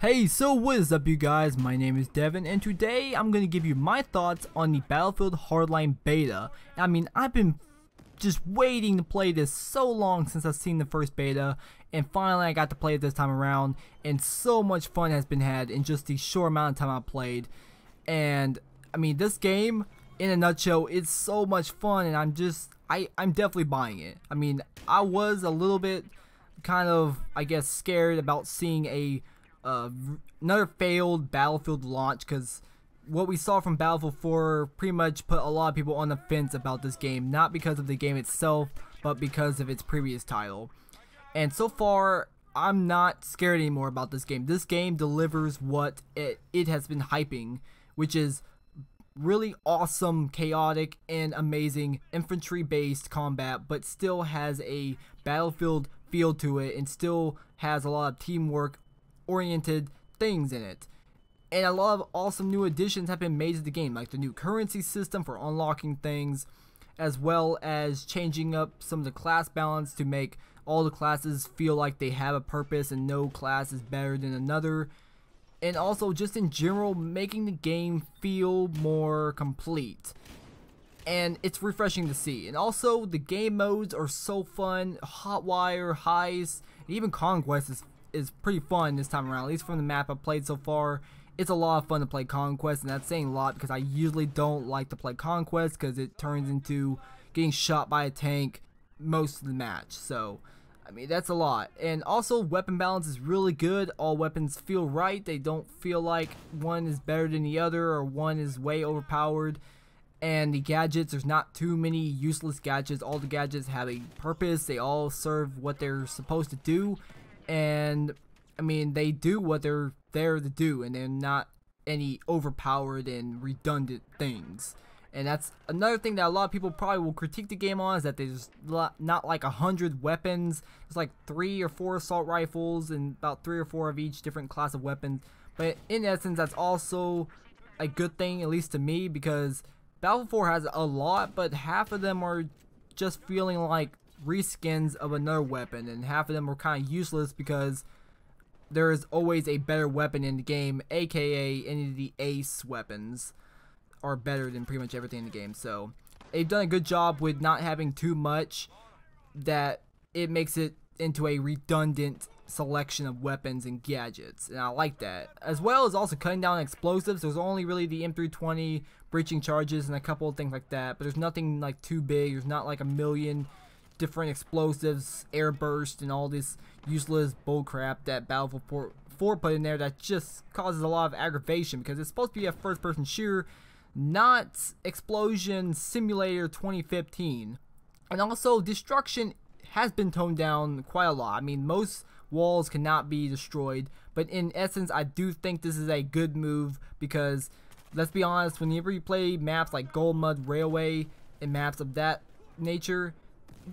Hey, so what is up you guys, my name is Devin and today I'm going to give you my thoughts on the Battlefield Hardline beta. I mean, I've been just waiting to play this so long since I've seen the first beta, and finally I got to play it this time around, and so much fun has been had in just the short amount of time I played. And I mean, this game in a nutshell, it's so much fun, and I'm definitely buying it. I mean, I was a little bit kind of, I guess, scared about seeing another failed Battlefield launch, because what we saw from Battlefield 4 pretty much put a lot of people on the fence about this game, not because of the game itself but because of its previous title. And so far I'm not scared anymore about this game. This game delivers what it has been hyping, which is really awesome, chaotic, and amazing infantry based combat, but still has a Battlefield feel to it and still has a lot of teamwork oriented things in it. And a lot of awesome new additions have been made to the game, like the new currency system for unlocking things, as well as changing up some of the class balance to make all the classes feel like they have a purpose and no class is better than another. And also just in general making the game feel more complete, and it's refreshing to see. And also the game modes are so fun. Hotwire, Heist, and even Conquest is pretty fun this time around, at least from the map I've played so far. It's a lot of fun to play Conquest, and that's saying a lot because I usually don't like to play Conquest because it turns into getting shot by a tank most of the match. So I mean, that's a lot. And also weapon balance is really good. All weapons feel right. They don't feel like one is better than the other or one is way overpowered. And the gadgets, there's not too many useless gadgets. All the gadgets have a purpose. They all serve what they're supposed to do. And I mean, they do what they're there to do, and they're not any overpowered and redundant things. And that's another thing that a lot of people probably will critique the game on, is that there's not like 100 weapons. There's like 3 or 4 assault rifles and about 3 or 4 of each different class of weapons. But in essence, that's also a good thing, at least to me, because Battlefield 4 has a lot, but half of them are just feeling like reskins of another weapon, and half of them are kind of useless because there is always a better weapon in the game, aka any of the ace weapons are better than pretty much everything in the game. So they've done a good job with not having too much that it makes it into a redundant selection of weapons and gadgets, and I like that, as well as also cutting down explosives. There's only really the M320 breaching charges and a couple of things like that, but there's nothing like too big. There's not like a million different explosives, air burst, and all this useless bullcrap that Battlefield 4 put in there that just causes a lot of aggravation, because it's supposed to be a first-person shooter, not Explosion Simulator 2015. And also, destruction has been toned down quite a lot. I mean, most walls cannot be destroyed, but in essence, I do think this is a good move, because let's be honest, whenever you play maps like Gold Mud Railway and maps of that nature,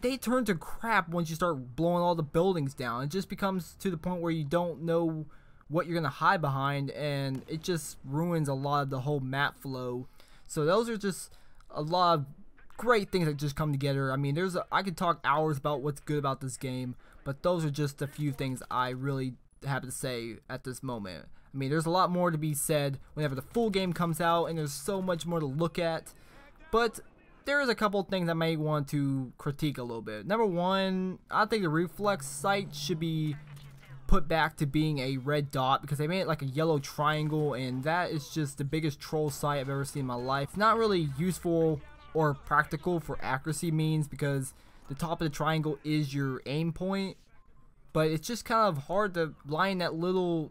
they turn to crap once you start blowing all the buildings down. It just becomes to the point where you don't know what you're gonna hide behind, and it just ruins a lot of the whole map flow. So those are just a lot of great things that just come together. I mean, I could talk hours about what's good about this game, but those are just a few things I really have to say at this moment. I mean, there's a lot more to be said whenever the full game comes out, and there's so much more to look at, but there is a couple things I may want to critique a little bit. Number one, I think the reflex sight should be put back to being a red dot, because they made it like a yellow triangle, and that is just the biggest troll sight I've ever seen in my life. It's not really useful or practical for accuracy means, because the top of the triangle is your aim point, but it's just kind of hard to line that little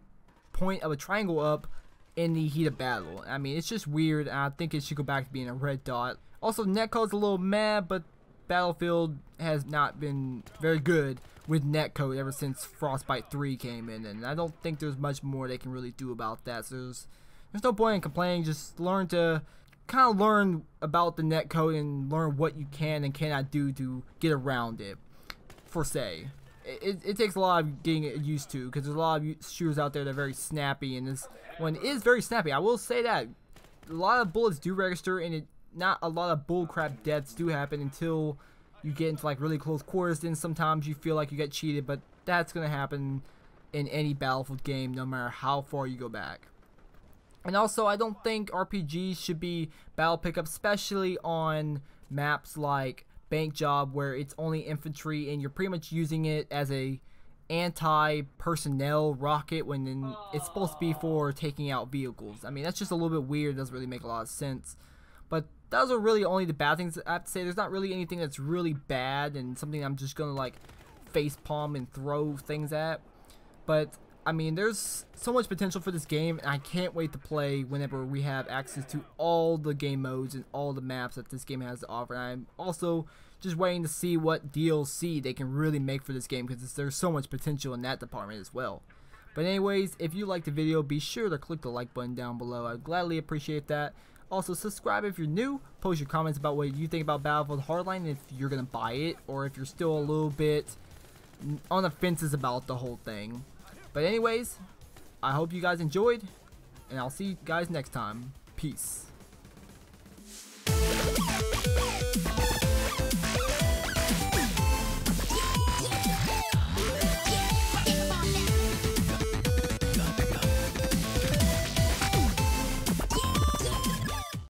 point of a triangle up in the heat of battle. I mean, it's just weird, and I think it should go back to being a red dot. Also, netcode's a little mad, but Battlefield has not been very good with netcode ever since Frostbite 3 came in, and I don't think there's much more they can really do about that. So there's no point in complaining. Just learn to kind of learn about the netcode and learn what you can and cannot do to get around it. For say, it takes a lot of getting used to, because there's a lot of shooters out there that are very snappy, and this one is very snappy. I will say that a lot of bullets do register, and not a lot of bullcrap deaths do happen until you get into like really close quarters, then sometimes you feel like you get cheated, but that's gonna happen in any Battlefield game, no matter how far you go back. And also, I don't think RPGs should be battle pickup, especially on maps like Bank Job, where it's only infantry and you're pretty much using it as a anti-personnel rocket when it's supposed to be for taking out vehicles. I mean, that's just a little bit weird. It doesn't really make a lot of sense. But those are really only the bad things I have to say. There's not really anything that's really bad and something I'm just gonna like facepalm and throw things at. But I mean, there's so much potential for this game, and I can't wait to play whenever we have access to all the game modes and all the maps that this game has to offer. And I'm also just waiting to see what DLC they can really make for this game, because there's so much potential in that department as well. But anyways, if you liked the video, be sure to click the like button down below. I'd gladly appreciate that. Also, subscribe if you're new, post your comments about what you think about Battlefield Hardline, if you're going to buy it, or if you're still a little bit on the fences about the whole thing. But anyways, I hope you guys enjoyed, and I'll see you guys next time. Peace.